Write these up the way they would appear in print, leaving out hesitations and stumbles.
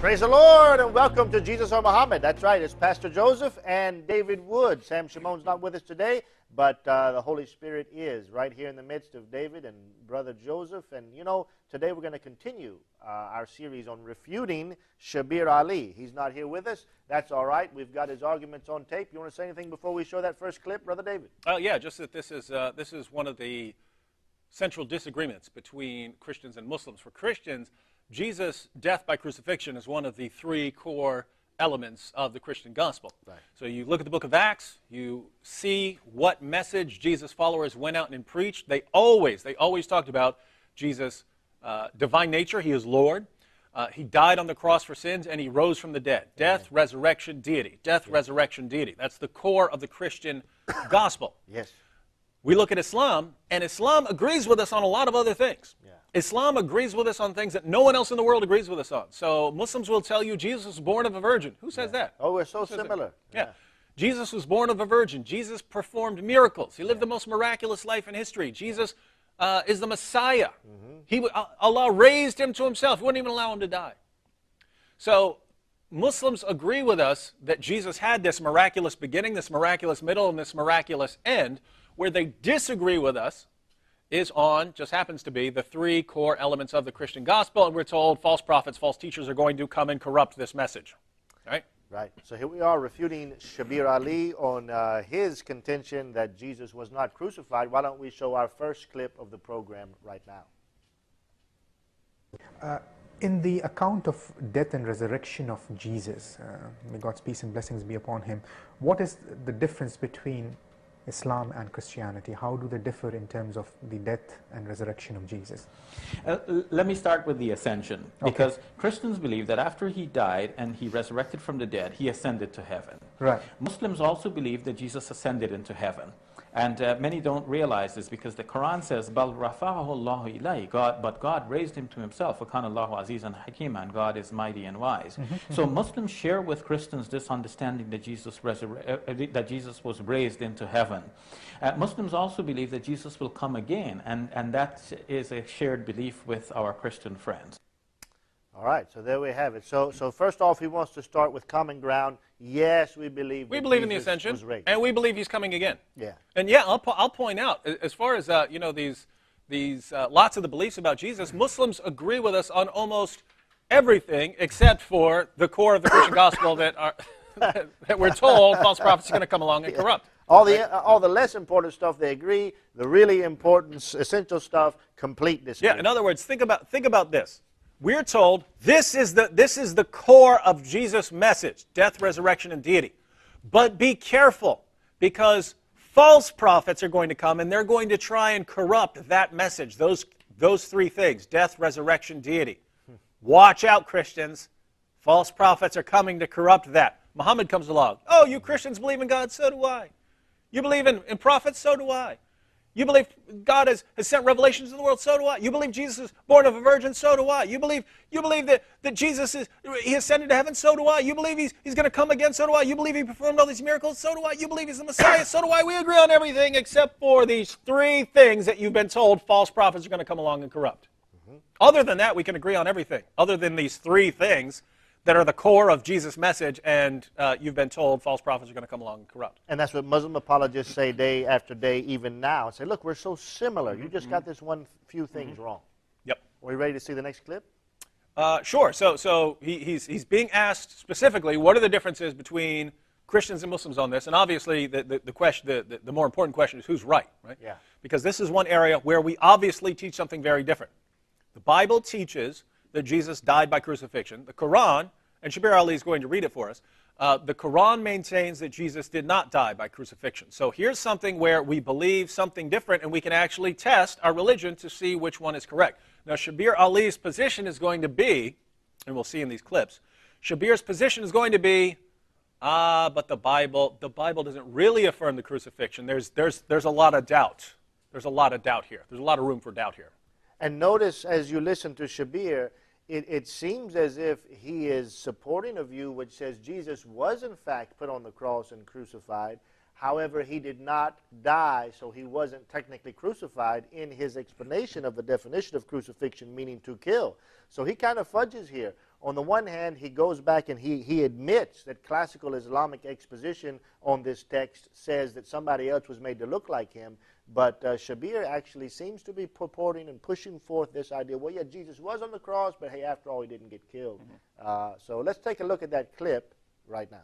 Praise the Lord and welcome to Jesus or Muhammad. That's right, it's Pastor Joseph and David Wood. Sam Shimon's not with us today, but the Holy Spirit is right here in the midst of David and Brother Joseph. And you know, today we're going to continue our series on refuting Shabir Ali. He's not here with us. That's all right. We've got his arguments on tape. You want to say anything before we show that first clip, Brother David? Yeah, just that this is one of the central disagreements between Christians and Muslims. For Christians, Jesus' death by crucifixion is one of the three core elements of the Christian gospel. Right. So you look at the book of Acts, you see what message Jesus' followers went out and preached. They always talked about Jesus' divine nature. He is Lord. He died on the cross for sins, and he rose from the dead. Death, resurrection, deity. Death, resurrection, deity. That's the core of the Christian gospel. Yes. We look at Islam, and Islam agrees with us on a lot of other things. Yeah. Islam agrees with us on things that no one else in the world agrees with us on. So Muslims will tell you Jesus was born of a virgin. Who says that? Oh, we're so similar. Yeah. Jesus was born of a virgin. Jesus performed miracles. He lived the most miraculous life in history. Jesus is the Messiah. Allah raised him to himself. He wouldn't even allow him to die. So Muslims agree with us that Jesus had this miraculous beginning, this miraculous middle, and this miraculous end. Where they disagree with us is on, just happens to be, the three core elements of the Christian gospel, and we're told false prophets, false teachers are going to come and corrupt this message, right? Right. So here we are refuting Shabir Ali on his contention that Jesus was not crucified. Why don't we show our first clip of the program right now? In the account of death and resurrection of Jesus, may God's peace and blessings be upon him, what is the difference between Islam and Christianity? How do they differ in terms of the death and resurrection of Jesus? Let me start with the ascension, because Christians believe that after he died and he resurrected from the dead, he ascended to heaven. Right. Muslims also believe that Jesus ascended into heaven. And many don't realize this because the Quran says, "Bal rafa'ahu Allahu ilayhi," but God raised him to himself. "Wa kana Allahu azizan hakima," and God is mighty and wise. So Muslims share with Christians this understanding that Jesus was raised into heaven. Muslims also believe that Jesus will come again, and that is a shared belief with our Christian friends. All right, so there we have it. So first off, he wants to start with common ground. Yes, we believe in the ascension, and we believe he's coming again. Yeah. And yeah, I'll point out, as far as you know, these lots of the beliefs about Jesus, Muslims agree with us on almost everything except for the core of the Christian gospel that we're told false prophets are going to come along and corrupt. All the less important stuff they agree. The really important, essential stuff, complete disagreement. Yeah. In other words, think about this. We're told this is the core of Jesus' message, death, resurrection, and deity. But be careful, because false prophets are going to come, and they're going to try and corrupt that message, those three things, death, resurrection, deity. Watch out, Christians. False prophets are coming to corrupt that. Muhammad comes along. Oh, you Christians believe in God, so do I. You believe in prophets, so do I. You believe God has sent revelations to the world, so do I. You believe Jesus is born of a virgin, so do I. You believe that Jesus he ascended to heaven, so do I. You believe he's going to come again, so do I. You believe he performed all these miracles, so do I. You believe he's the Messiah, so do I. We agree on everything except for these three things that you've been told false prophets are going to come along and corrupt. Other than that, we can agree on everything, other than these three things that are the core of Jesus' message, and you've been told false prophets are going to come along and corrupt. And that's what Muslim apologists say day after day, even now. Say, look, we're so similar. You just got this one few things wrong. Yep. Are we ready to see the next clip? Sure. So he's being asked specifically, what are the differences between Christians and Muslims on this? And obviously, the more important question is who's right, right? Yeah. Because this is one area where we obviously teach something very different. The Bible teaches that Jesus died by crucifixion. The Quran, and Shabir Ali is going to read it for us, the Quran maintains that Jesus did not die by crucifixion. So here's something where we believe something different, and we can actually test our religion to see which one is correct. Now, Shabir Ali's position is going to be, and we'll see in these clips, Shabir's position is going to be, but the Bible doesn't really affirm the crucifixion. There's a lot of doubt. There's a lot of doubt here. There's a lot of room for doubt here. And notice, as you listen to Shabir, it seems as if he is supporting a view which says Jesus was in fact put on the cross and crucified. However, he did not die, so he wasn't technically crucified in his explanation of the definition of crucifixion, meaning to kill. So he kind of fudges here. On the one hand, he goes back and he admits that classical Islamic exposition on this text says that somebody else was made to look like him. But Shabir actually seems to be purporting and pushing forth this idea, well, yeah, Jesus was on the cross, but hey, after all, he didn't get killed. Mm-hmm. So let's take a look at that clip right now.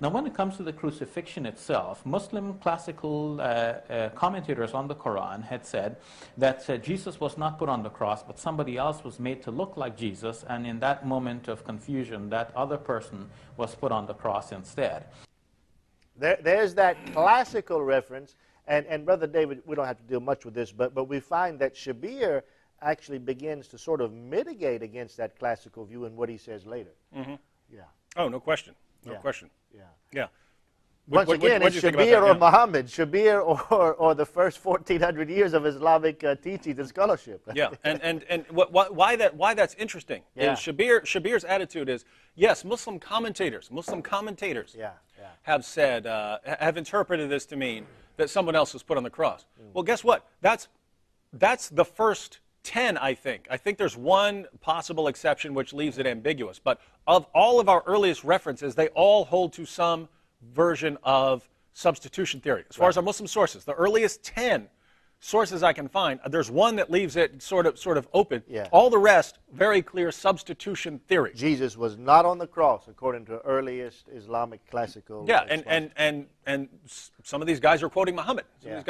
Now, when it comes to the crucifixion itself, Muslim classical commentators on the Quran had said that Jesus was not put on the cross, but somebody else was made to look like Jesus, and in that moment of confusion, that other person was put on the cross instead. There's that classical reference, and Brother David, we don't have to deal much with this, but we find that Shabir actually begins to sort of mitigate against that classical view in what he says later. Mm-hmm. Yeah. Oh, no question. No question. Yeah. Yeah. Once again, it's Shabir or Muhammad, Shabir or the first 1,400 years of Islamic teachings and scholarship. Yeah, and why that's interesting is Shabir's attitude is, yes, Muslim commentators have said, have interpreted this to mean that someone else was put on the cross. Mm. Well, guess what? That's the first 10, I think. I think there's one possible exception which leaves it ambiguous. But of all of our earliest references, they all hold to some version of substitution theory. As far as our Muslim sources, the earliest 10 sources I can find, there's one that leaves it sort of open. Yeah. All the rest, very clear substitution theory. Jesus was not on the cross, according to earliest Islamic classical. Yeah, and some of these guys are quoting Muhammad. You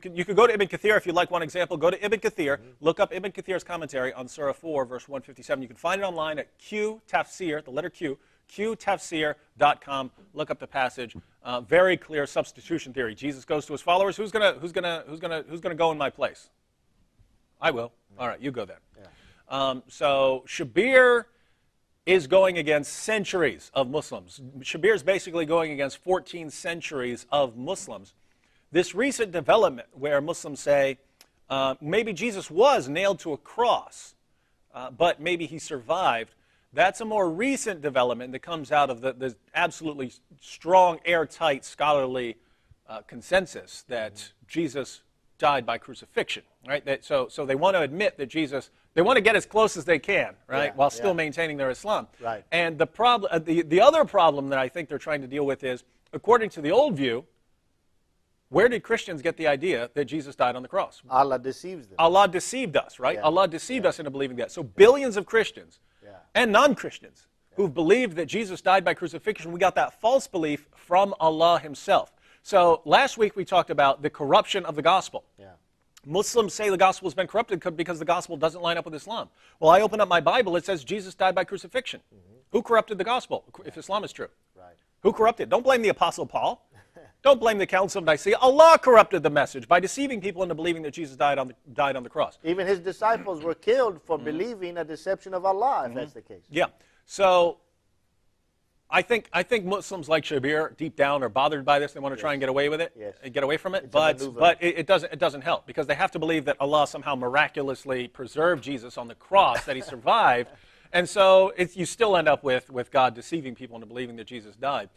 can go to Ibn Kathir if you like one example. Go to Ibn Kathir, look up Ibn Kathir's commentary on Surah 4, verse 157. You can find it online at qtafsir, the letter Q, qtafsir.com. Look up the passage. Very clear substitution theory. Jesus goes to his followers. Who's gonna go in my place? I will. All right, you go then. Yeah. So Shabir is going against centuries of Muslims. Shabir is basically going against 14 centuries of Muslims. This recent development where Muslims say maybe Jesus was nailed to a cross, but maybe he survived. That's a more recent development that comes out of the absolutely strong, airtight, scholarly consensus that Jesus died by crucifixion, right? So they want to admit that Jesus, they want to get as close as they can, right, while still maintaining their Islam. Right. And the problem, the other problem that I think they're trying to deal with is, according to the old view, where did Christians get the idea that Jesus died on the cross? Allah deceives them. Allah deceived us, right? Yeah. Allah deceived us into believing that. So billions of Christians and non-Christians who've believed that Jesus died by crucifixion, we got that false belief from Allah himself. So last week we talked about the corruption of the gospel. Yeah. Muslims say the gospel has been corrupted because the gospel doesn't line up with Islam. Well, I open up my Bible, it says Jesus died by crucifixion. Mm-hmm. Who corrupted the gospel, if Islam is true? Right. Who corrupted? Don't blame the Apostle Paul. Don't blame the Council of Nicaea. Allah corrupted the message by deceiving people into believing that Jesus died on the cross. Even his disciples were killed for believing a deception of Allah, if that's the case. Yeah. So I think Muslims like Shabir deep down are bothered by this. They want to try and get away with it. Yes. And get away from it. It's but it doesn't help, because they have to believe that Allah somehow miraculously preserved Jesus on the cross, that he survived. And so you still end up with God deceiving people into believing that Jesus died.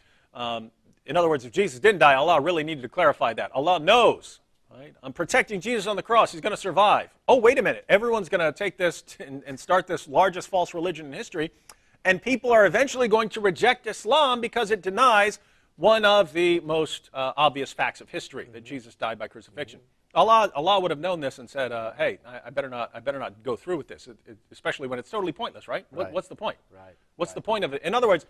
In other words, if Jesus didn't die, Allah really needed to clarify that. Allah knows, right? I'm protecting Jesus on the cross. He's going to survive. Oh, wait a minute. Everyone's going to take this and start this largest false religion in history, and people are eventually going to reject Islam because it denies one of the most obvious facts of history, that Jesus died by crucifixion. Allah would have known this and said, hey, I better not go through with this, especially when it's totally pointless, right? What's the point? Right. What's the point of it? In other words,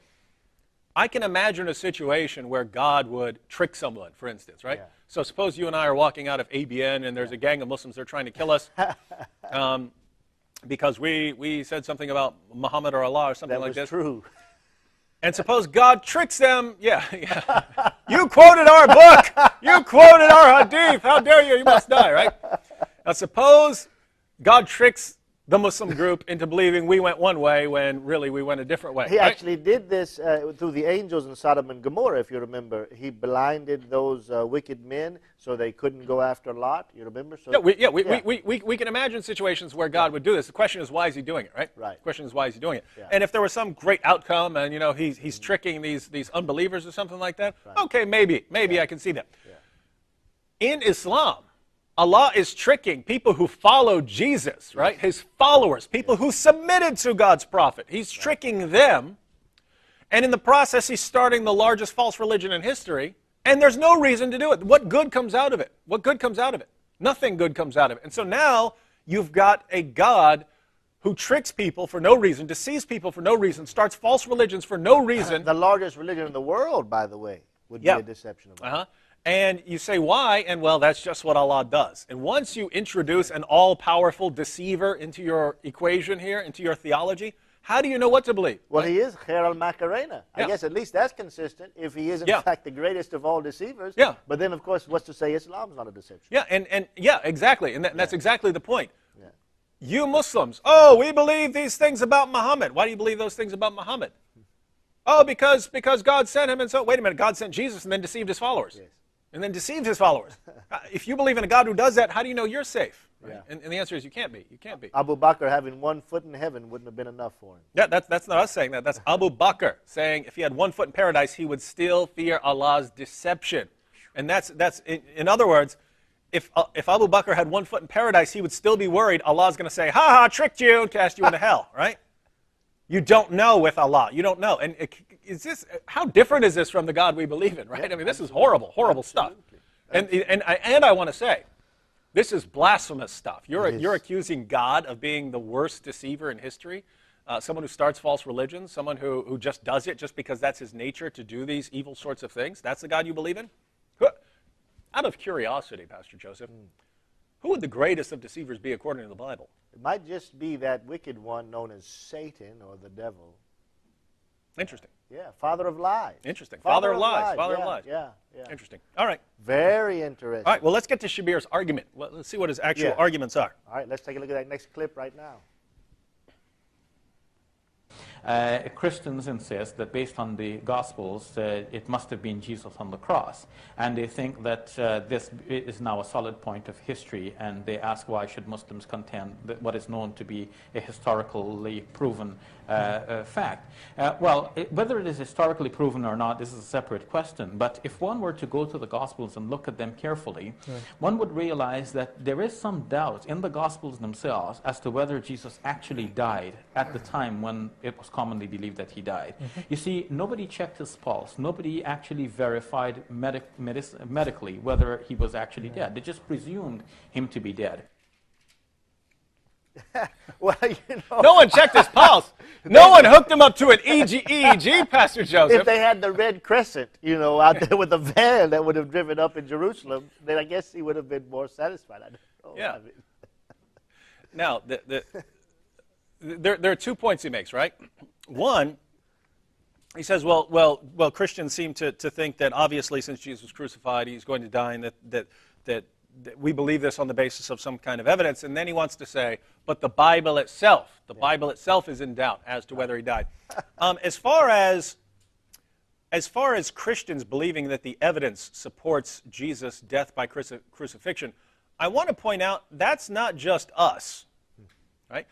I can imagine a situation where God would trick someone, for instance, right? Yeah. So suppose you and I are walking out of ABN and there's a gang of Muslims that are trying to kill us because we said something about Muhammad or Allah or something like this. That was true. And suppose God tricks them. Yeah. You quoted our book. You quoted our hadith. How dare you? You must die, right? Now suppose God tricks the Muslim group into believing we went one way when really we went a different way. He actually did this through the angels in Sodom and Gomorrah, if you remember. He blinded those wicked men so they couldn't go after Lot, you remember? So we can imagine situations where God would do this. The question is, why is he doing it, right? Right. The question is, why is he doing it? Yeah. And if there was some great outcome and, you know, he's tricking these unbelievers or something like that, okay, maybe I can see that. Yeah. In Islam, Allah is tricking people who follow Jesus, right? His followers, people who submitted to God's prophet. He's tricking them, and in the process, he's starting the largest false religion in history, and there's no reason to do it. What good comes out of it? What good comes out of it? Nothing good comes out of it. And so now you've got a God who tricks people for no reason, deceives people for no reason, starts false religions for no reason. The largest religion in the world, by the way, would be a deception of God. And you say, why? And, well, that's just what Allah does. And once you introduce an all-powerful deceiver into your equation here, into your theology, how do you know what to believe? Well, he is Khair al-Makarena. I guess at least that's consistent if he is, in fact, the greatest of all deceivers. Yeah. But then, of course, what's to say Islam's not a deception? Yeah, and exactly. And that's exactly the point. Yeah. You Muslims, oh, we believe these things about Muhammad. Why do you believe those things about Muhammad? Oh, because God sent him. And so, wait a minute, God sent Jesus and then deceived his followers. Yes. And then deceives his followers. If you believe in a God who does that, how do you know you're safe? Right? Yeah. And the answer is you can't be. You can't be. Abu Bakr having one foot in heaven wouldn't have been enough for him. Yeah, that's not us saying that. That's Abu Bakr saying if he had one foot in paradise, he would still fear Allah's deception. And in other words, if Abu Bakr had one foot in paradise, he would still be worried Allah's going to say, ha, tricked you, and cast you into hell, right? You don't know with Allah. You don't know. And how different is this from the God we believe in, right? I mean, this is horrible, horrible stuff. And I want to say, this is blasphemous stuff. You're accusing God of being the worst deceiver in history, someone who starts false religions, someone who just does it just because that's his nature to do these evil sorts of things. That's the God you believe in? Out of curiosity, Pastor Joseph, who would the greatest of deceivers be according to the Bible? It might just be that wicked one known as Satan or the devil. Interesting. Yeah, father of lies. Interesting. Father of lies. Father of lies. Yeah. Interesting. All right. Very interesting. All right, well, let's get to Shabir's argument. Let's see what his actual arguments are. All right, let's take a look at that next clip right now. Christians insist that based on the Gospels, it must have been Jesus on the cross. And they think that this is now a solid point of history, and they ask why should Muslims contend that what is known to be a historically proven fact. Whether it is historically proven or not, this is a separate question. But if one were to go to the Gospels and look at them carefully, one would realize that there is some doubt in the Gospels themselves as to whether Jesus actually died at the time when it was commonly believed that he died. You see, nobody checked his pulse. Nobody actually verified medically whether he was actually dead. They just presumed him to be dead. Well, you know, no one checked his pulse. No one hooked him up to an EEG, Pastor Joseph. If they had the Red Crescent, you know, out there with a van that would have driven up in Jerusalem, then I guess he would have been more satisfied. I don't know. Yeah. I mean. Now, there are 2 points he makes, right? One, he says, well, Christians seem to think that obviously since Jesus was crucified, he's going to die, and that we believe this on the basis of some kind of evidence. And then he wants to say, but the Bible itself, is in doubt as to whether he died. As far as Christians believing that the evidence supports Jesus' death by crucifixion, I want to point out that's not just us. Right?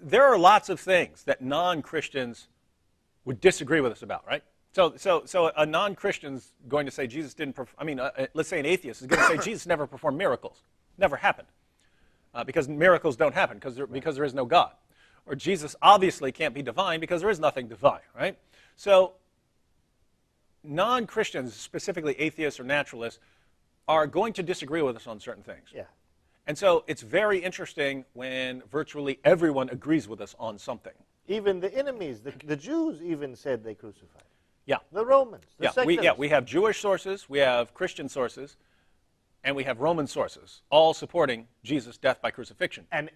There are lots of things that non-Christians would disagree with us about, right? So a non-Christian's going to say Jesus didn't perform, let's say an atheist is going to say Jesus never performed miracles. Never happened. Because miracles don't happen because there is no God. Or Jesus obviously can't be divine because there is nothing divine, right? So non-Christians, specifically atheists or naturalists, are going to disagree with us on certain things. Yeah. And so it's very interesting when virtually everyone agrees with us on something. Even the enemies, the Jews even said they crucified. Yeah. The Romans, the secularists. We have Jewish sources, we have Christian sources, and we have Roman sources, all supporting Jesus' death by crucifixion. And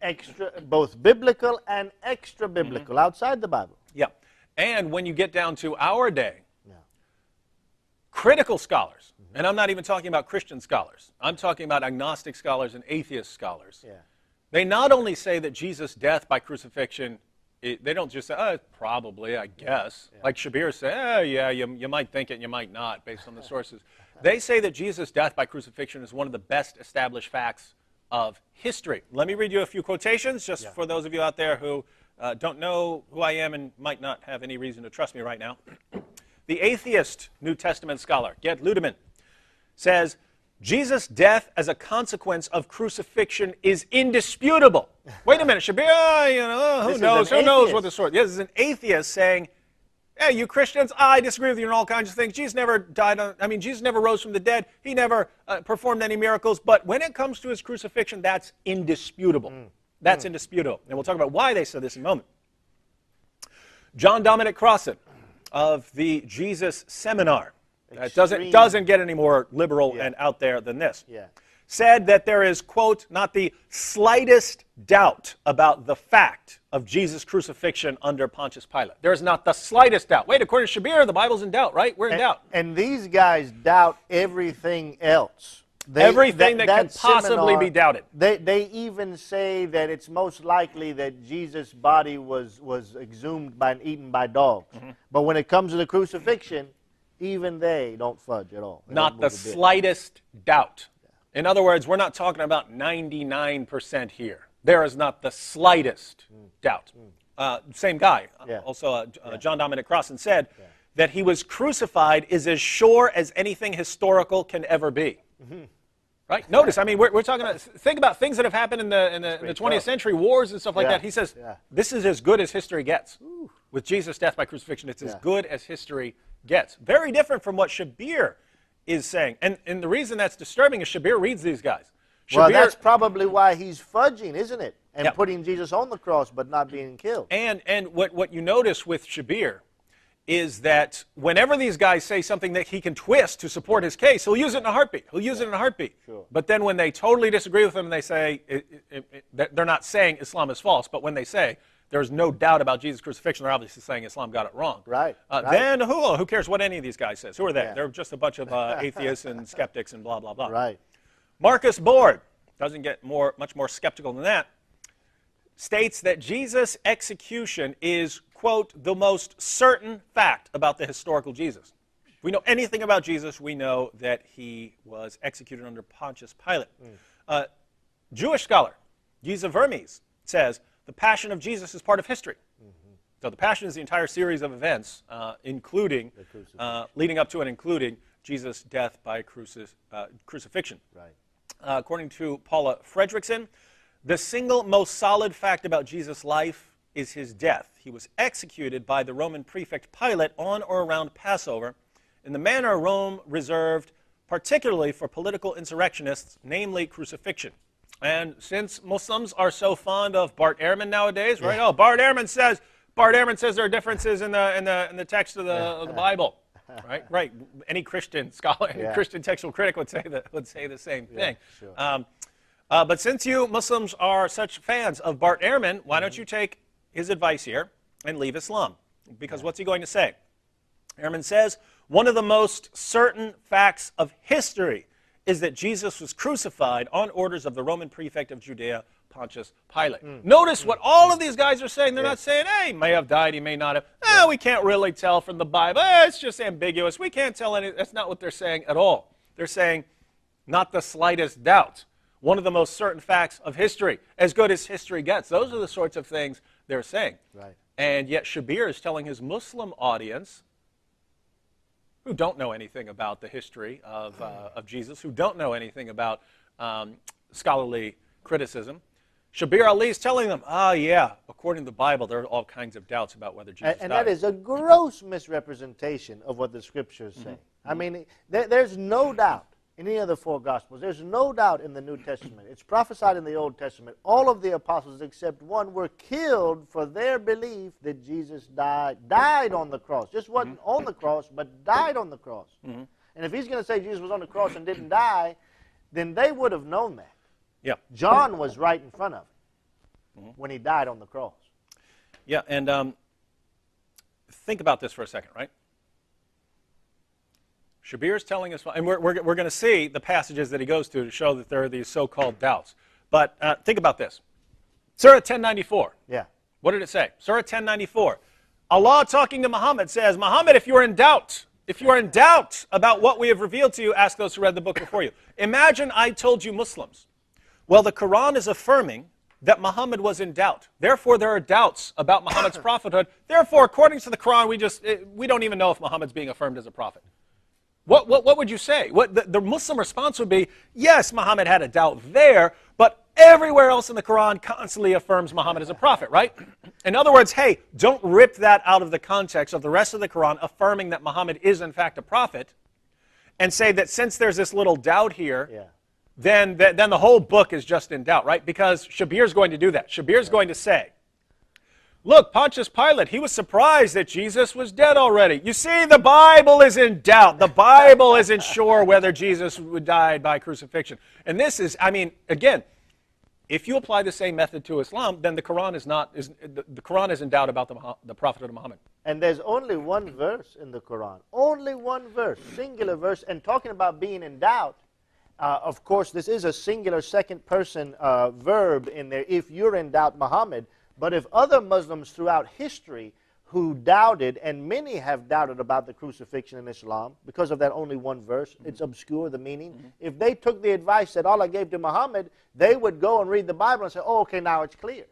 both biblical and extra-biblical, outside the Bible. Yeah. And when you get down to our day, critical scholars, and I'm not even talking about Christian scholars. I'm talking about agnostic scholars and atheist scholars. Yeah. They not only say that Jesus' death by crucifixion, they don't just say, oh, probably, I guess. Yeah. Like Shabir said, oh, yeah, you might think it and you might not, based on the sources. They say that Jesus' death by crucifixion is one of the best established facts of history. Let me read you a few quotations, just for those of you out there who don't know who I am and might not have any reason to trust me right now. The atheist New Testament scholar, Gerd Ludemann, says, Jesus' death as a consequence of crucifixion is indisputable. Wait a minute, Shabir, you know, who knows what the source. Yes, this is an atheist saying, hey, you Christians, I disagree with you on all kinds of things. Jesus never died on, I mean, Jesus never rose from the dead. He never performed any miracles. But when it comes to his crucifixion, that's indisputable. That's indisputable. And we'll talk about why they said this in a moment. John Dominic Crossan of the Jesus Seminar, that doesn't get any more liberal and out there than this, said that there is, quote, not the slightest doubt about the fact of Jesus' crucifixion under Pontius Pilate. There is not the slightest doubt. Wait, according to Shabir, the Bible's in doubt, right? We're in doubt. And these guys doubt everything else. Everything that can possibly be doubted. They even say that it's most likely that Jesus' body was exhumed by and eaten by dogs. But when it comes to the crucifixion, even they don't fudge at all. Not the slightest doubt. In other words, we're not talking about 99% here. There is not the slightest doubt. Same guy, also John Dominic Crossan, said that he was crucified is as sure as anything historical can ever be. Right? Notice, I mean, we're talking about, think about things that have happened in the 20th century, wars and stuff like that. He says, this is as good as history gets. Ooh. With Jesus' death by crucifixion, it's as good as history gets. Very different from what Shabir is saying. And the reason that's disturbing is Shabir reads these guys. Shabir, well, that's probably why he's fudging, isn't it? And putting Jesus on the cross but not being killed. And what you notice with Shabir is that whenever these guys say something that he can twist to support his case, he'll use it in a heartbeat. He'll use it in a heartbeat. Sure. But then when they totally disagree with him and they say, they're not saying Islam is false, but when they say, there's no doubt about Jesus' crucifixion, they're obviously saying Islam got it wrong. Right. Then who cares what any of these guys says? Who are they? Yeah. They're just a bunch of atheists and skeptics and blah, blah, blah. Right. Marcus Borg, doesn't get much more skeptical than that, states that Jesus' execution is, quote, the most certain fact about the historical Jesus. If we know anything about Jesus, we know that he was executed under Pontius Pilate. Jewish scholar Geza Vermes says, the passion of Jesus is part of history. So the passion is the entire series of events, including, leading up to and including Jesus' death by crucifixion. Right. According to Paula Fredriksen, the single most solid fact about Jesus' life is his death. He was executed by the Roman prefect Pilate on or around Passover in the manner Rome reserved particularly for political insurrectionists, namely crucifixion. And since Muslims are so fond of Bart Ehrman nowadays, right? Oh, Bart Ehrman says there are differences in the text of the Bible, right? Right. Any Christian scholar, any Christian textual critic would say the same thing. Sure. But since you Muslims are such fans of Bart Ehrman, why don't you take his advice here and leave Islam? Because what's he going to say? Ehrman says, one of the most certain facts of history is that Jesus was crucified on orders of the Roman prefect of Judea, Pontius Pilate. Notice what all of these guys are saying. They're not saying, hey, he may have died, he may not have. Oh, we can't really tell from the Bible. Oh, it's just ambiguous. We can't tell any. That's not what they're saying at all. They're saying, not the slightest doubt. One of the most certain facts of history, as good as history gets. Those are the sorts of things they're saying. Right. And yet Shabir is telling his Muslim audience, who don't know anything about the history of Jesus, who don't know anything about scholarly criticism, Shabir Ali is telling them, ah, yeah, according to the Bible, there are all kinds of doubts about whether Jesus died. And that is a gross misrepresentation of what the Scriptures say. I mean, there's no doubt in any of the four Gospels. There's no doubt in the New Testament. It's prophesied in the Old Testament. All of the apostles except one were killed for their belief that Jesus died on the cross. Just wasn't on the cross, but died on the cross. And if he's going to say Jesus was on the cross and didn't die, then they would have known that. Yeah. John was right in front of him when he died on the cross. Yeah, and think about this for a second, right? Shabir's telling us, and we're going to see the passages that he goes to show that there are these so-called doubts. But think about this. Surah 1094. Yeah. What did it say? Surah 1094. Allah talking to Muhammad says, Muhammad, if you are in doubt, if you are in doubt about what we have revealed to you, ask those who read the book before you. Imagine I told you Muslims. Well, the Quran is affirming that Muhammad was in doubt. Therefore, there are doubts about Muhammad's prophethood. Therefore, according to the Quran, we don't even know if Muhammad's being affirmed as a prophet. What would you say? The Muslim response would be, yes, Muhammad had a doubt there, but everywhere else in the Quran constantly affirms Muhammad as a prophet, right? In other words, hey, don't rip that out of the context of the rest of the Quran affirming that Muhammad is in fact a prophet and say that since there's this little doubt here, yeah, then the whole book is just in doubt, right? Because Shabir's going to do that. Shabir's going to say, look, Pontius Pilate, he was surprised that Jesus was dead already. You see, the Bible is in doubt. The Bible isn't sure whether Jesus would die by crucifixion. And this is, I mean, again, if you apply the same method to Islam, then the Quran is not, the Quran is in doubt about the prophethood of Muhammad. And there's only one verse in the Quran, only one verse, singular verse. And talking about being in doubt, of course, this is a singular second-person verb in there. If you're in doubt, Muhammad. But if other Muslims throughout history who doubted, and many have doubted about the crucifixion in Islam because of that only one verse, it's obscure, the meaning. If they took the advice that Allah gave to Muhammad, they would go and read the Bible and say, oh, okay, now it's clear.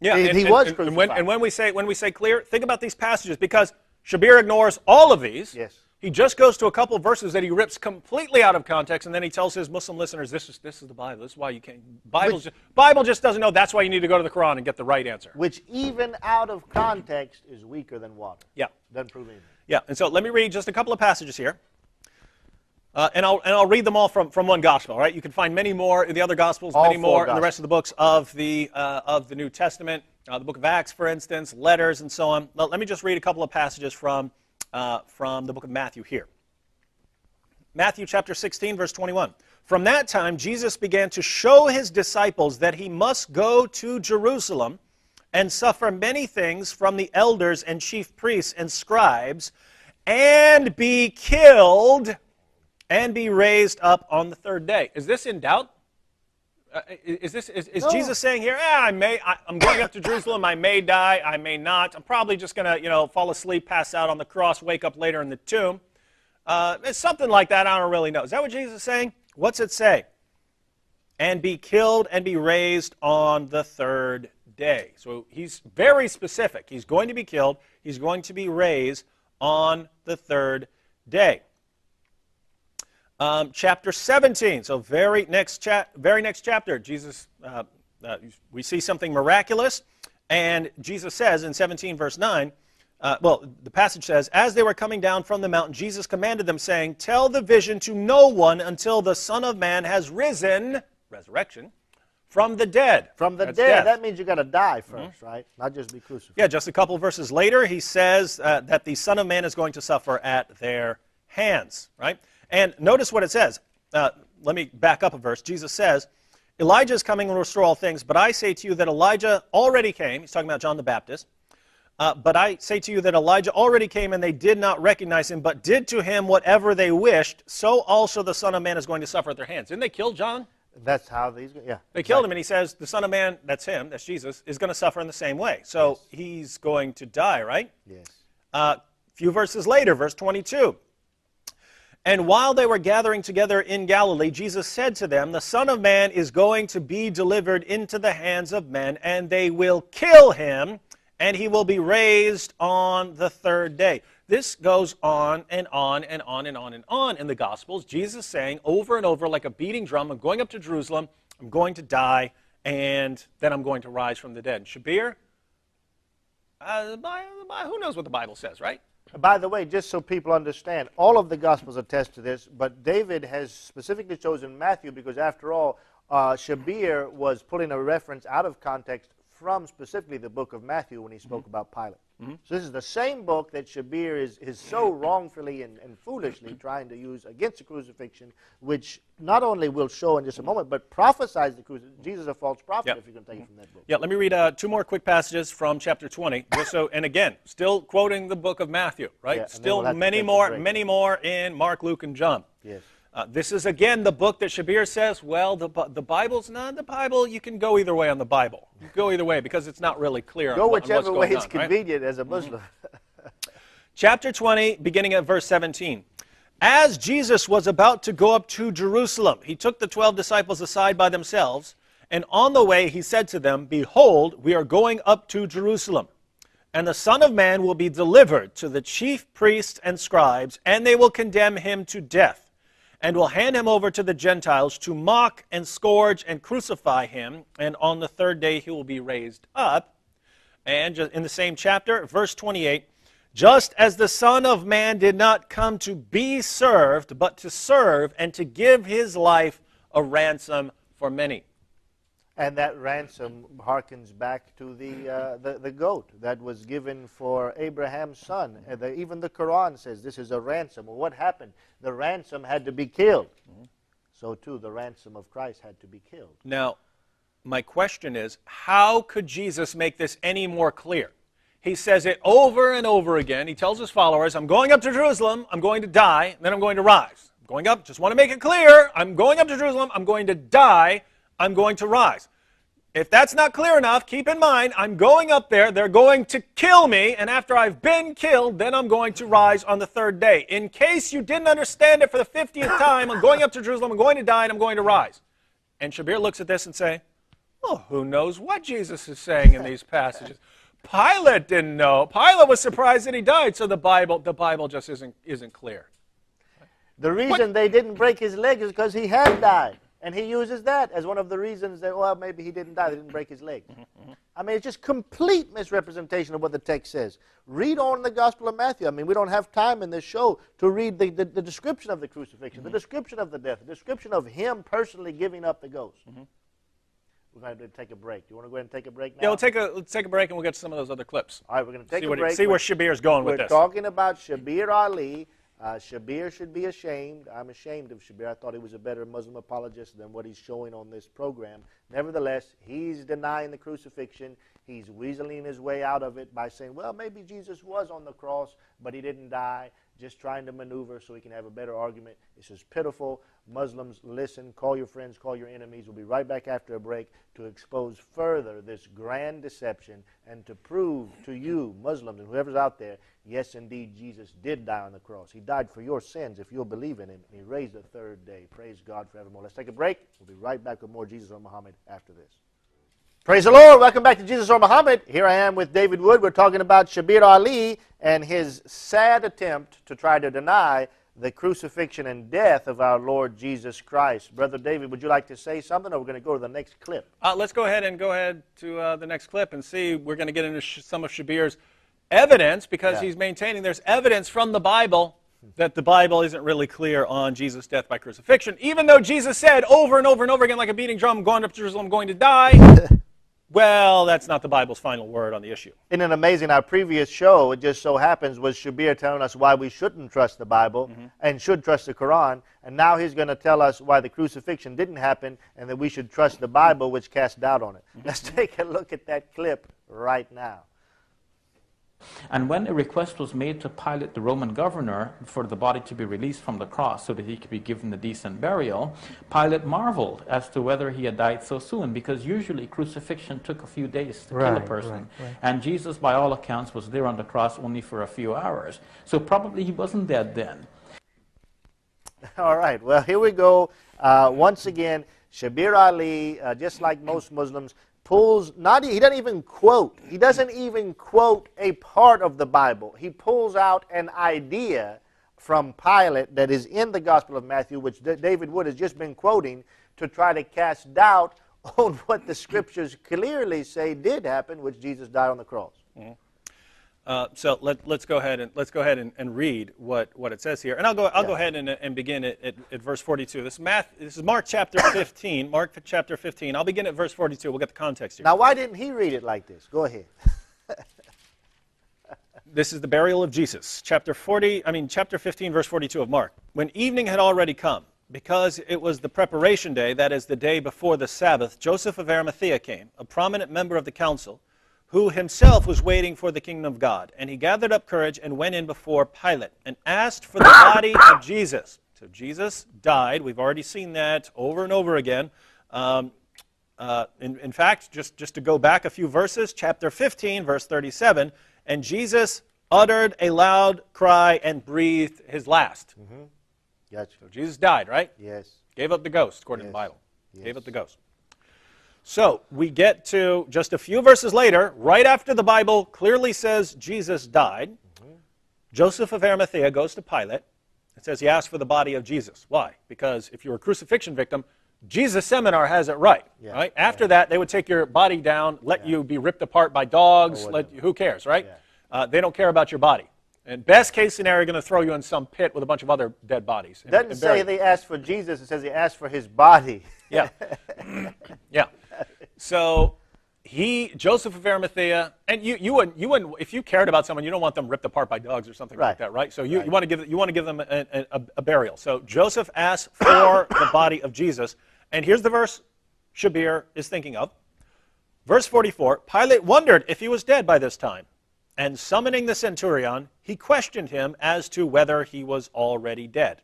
Yeah, he was crucified. And when we say clear, think about these passages, because Shabir ignores all of these. Yes. He just goes to a couple of verses that he rips completely out of context, and then he tells his Muslim listeners, this is the Bible. This is why you can't. Bible just doesn't know. That's why you need to go to the Quran and get the right answer. Which, even out of context, is weaker than water. Yeah. Doesn't prove anything. Yeah. And so let me read just a couple of passages here. And I'll read them all from one gospel, right? You can find many more in the other gospels, all many more in the rest of the books of the New Testament, the book of Acts, for instance, letters, and so on. Let me just read a couple of passages from the book of Matthew here. Matthew chapter 16, verse 21. From that time, Jesus began to show his disciples that he must go to Jerusalem and suffer many things from the elders and chief priests and scribes, and be killed, and be raised up on the third day. Is this in doubt? Is Jesus saying here, I'm going up to Jerusalem, I may die, I may not, I'm probably just going to, fall asleep, pass out on the cross, wake up later in the tomb. It's something like that, I don't really know. Is that what Jesus is saying? What's it say? And be killed and be raised on the third day. So he's very specific. He's going to be killed, he's going to be raised on the third day. Chapter 17, so very next chapter, Jesus, we see something miraculous, and Jesus says in 17 verse 9, the passage says, as they were coming down from the mountain, Jesus commanded them, saying, tell the vision to no one until the Son of Man has risen, resurrection, from the dead. From the dead, that means you got to die first, right? Not just be crucified. Yeah, just a couple verses later, he says that the Son of Man is going to suffer at their hands, right? And notice what it says. Let me back up a verse. Jesus says, Elijah is coming and will restore all things, but I say to you that Elijah already came. He's talking about John the Baptist. But I say to you that Elijah already came, and they did not recognize him, but did to him whatever they wished. So also the Son of Man is going to suffer at their hands. Didn't they kill John? That's how these, yeah. They killed him, and he says, the Son of Man, that's him, that's Jesus, is going to suffer in the same way. So he's going to die, right? Yes. A few verses later, verse 22. And while they were gathering together in Galilee, Jesus said to them, the Son of Man is going to be delivered into the hands of men, and they will kill him, and he will be raised on the third day. This goes on and on and on and on and on in the Gospels. Jesus saying over and over like a beating drum, I'm going up to Jerusalem, I'm going to die, and then I'm going to rise from the dead. Shabir, who knows what the Bible says, right? By the way, just so people understand, all of the Gospels attest to this, but David has specifically chosen Matthew because, after all, Shabir was pulling a reference out of context from specifically the book of Matthew when he spoke about Pilate. So this is the same book that Shabir is so wrongfully and foolishly trying to use against the crucifixion, which not only will show in just a moment, but prophesies the crucifixion. Jesus is a false prophet, if you're going to take it from that book. Yeah, let me read two more quick passages from chapter 20. And again, still quoting the book of Matthew, right? Still many more in Mark, Luke, and John. Yes. This is, again, the book that Shabir says, well, the Bible's not the Bible. You can go either way on the Bible. You go either way because it's not really clear on what's going on. Go whichever way it's convenient as a Muslim. Chapter 20, beginning at verse 17. As Jesus was about to go up to Jerusalem, he took the 12 disciples aside by themselves, and on the way he said to them, Behold, we are going up to Jerusalem, and the Son of Man will be delivered to the chief priests and scribes, and they will condemn him to death, and will hand him over to the Gentiles to mock and scourge and crucify him, and on the third day he will be raised up. And in the same chapter, verse 28, Just as the Son of Man did not come to be served, but to serve and to give his life a ransom for many. And that ransom harkens back to the goat that was given for Abraham's son. And even the Quran says this is a ransom. Well, what happened? The ransom had to be killed. So, too, the ransom of Christ had to be killed. Now, my question is, how could Jesus make this any more clear? He says it over and over again. He tells his followers, I'm going up to Jerusalem, I'm going to die, then I'm going to rise. I'm going up, just want to make it clear, I'm going up to Jerusalem, I'm going to die, I'm going to rise. If that's not clear enough, keep in mind, I'm going up there, they're going to kill me, and after I've been killed, then I'm going to rise on the third day. In case you didn't understand it for the 50th time, I'm going up to Jerusalem, I'm going to die, and I'm going to rise. And Shabir looks at this and says, well, who knows what Jesus is saying in these passages. Pilate didn't know. Pilate was surprised that he died, so the Bible just isn't clear. The reason they didn't break his leg is because he had died. And he uses that as one of the reasons that, well, maybe he didn't die, they didn't break his leg. I mean, it's just complete misrepresentation of what the text says. Read on the Gospel of Matthew. I mean, we don't have time in this show to read the description of the crucifixion, the description of the death, the description of him personally giving up the ghost. We're going to take a break. Do you want to go ahead and take a break now? Yeah, let's take a break and we'll get to some of those other clips. All right, we're going to take a break. See where Shabir's going with this. We're talking about Shabir Ali. Shabir should be ashamed. I'm ashamed of Shabir. I thought he was a better Muslim apologist than what he's showing on this program. Nevertheless, he's denying the crucifixion. He's weaseling his way out of it by saying, well, maybe Jesus was on the cross, but he didn't die, just trying to maneuver so he can have a better argument. This is pitiful. Muslims, listen, call your friends, call your enemies. We'll be right back after a break to expose further this grand deception and to prove to you, Muslims and whoever's out there, yes, indeed, Jesus did die on the cross. He died for your sins if you'll believe in him, and he raised the third day. Praise God forevermore. Let's take a break. We'll be right back with more Jesus or Muhammad after this. Praise the Lord. Welcome back to Jesus or Muhammad. Here I am with David Wood. We're talking about Shabir Ali and his sad attempt to try to deny the crucifixion and death of our Lord Jesus Christ. Brother David, would you like to say something, or we're going to go to the next clip? Let's go ahead to the next clip and see. We're going to get into some of Shabir's evidence, because he's maintaining there's evidence from the Bible that the Bible isn't really clear on Jesus' death by crucifixion, even though Jesus said over and over and over again, like a beating drum, going up to Jerusalem, going to die. Well, that's not the Bible's final word on the issue. Isn't it amazing? Our previous show, it just so happens, was Shabir telling us why we shouldn't trust the Bible and should trust the Quran. And now he's going to tell us why the crucifixion didn't happen and that we should trust the Bible, which casts doubt on it. Let's take a look at that clip right now. And when a request was made to Pilate, the Roman governor, for the body to be released from the cross so that he could be given a decent burial, Pilate marveled as to whether he had died so soon, because usually crucifixion took a few days to kill a person. And Jesus, by all accounts, was there on the cross only for a few hours. So probably he wasn't dead then. All right, well, here we go. Once again, Shabir Ali, just like most Muslims, he doesn't even quote. He doesn't even quote a part of the Bible. He pulls out an idea from Pilate that is in the Gospel of Matthew, which David Wood has just been quoting, to try to cast doubt on what the Scriptures clearly say did happen, which Jesus died on the cross. So let's go ahead and read what it says here, and I'll go ahead and begin at verse 42. This is Mark chapter 15. Mark chapter 15. I'll begin at verse 42. We'll get the context here. Now, why didn't he read it like this? Go ahead. This is the burial of Jesus. Chapter 15, verse 42 of Mark. When evening had already come, because it was the preparation day, that is the day before the Sabbath, Joseph of Arimathea came, a prominent member of the council, who himself was waiting for the kingdom of God. And he gathered up courage and went in before Pilate and asked for the body of Jesus. So Jesus died. We've already seen that over and over again. In fact, just to go back a few verses, chapter 15, verse 37, and Jesus uttered a loud cry and breathed his last. Mm-hmm. Gotcha. So Jesus died, right? Yes. Gave up the ghost, according to the Bible. Yes. Gave up the ghost. So we get to just a few verses later, right after the Bible clearly says Jesus died, mm-hmm. Joseph of Arimathea goes to Pilate and says he asked for the body of Jesus. Why? Because if you were a crucifixion victim, Jesus Seminar has it right. Yeah. Right? After that, they would take your body down, let you be ripped apart by dogs, who cares, right? Yeah. They don't care about your body. And best case scenario, going to throw you in some pit with a bunch of other dead bodies. It doesn't say they asked for Jesus. It says they asked for his body. Yeah. Yeah. So Joseph of Arimathea, and you wouldn't, if you cared about someone, you don't want them ripped apart by dogs or something like that, right? So you want to give them a burial. So Joseph asked for the body of Jesus. And here's the verse Shabir is thinking of. Verse 44, Pilate wondered if he was dead by this time. And summoning the centurion, he questioned him as to whether he was already dead.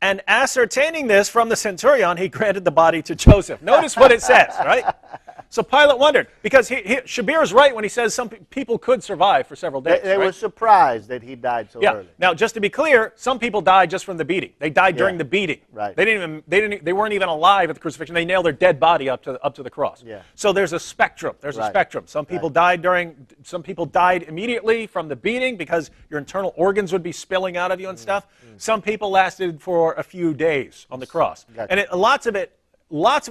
And ascertaining this from the centurion, he granted the body to Joseph. Notice what it says, right? So Pilate wondered, because Shabir is right when he says some people could survive for several days. They were surprised that he died so early. Now, just to be clear, some people died just from the beating. They died during the beating. Right. They weren't even alive at the crucifixion. They nailed their dead body up to the cross. Yeah. So there's a spectrum. There's a spectrum. Some people died immediately from the beating because your internal organs would be spilling out of you and stuff. Some people lasted for a few days on the cross. Gotcha. And lots of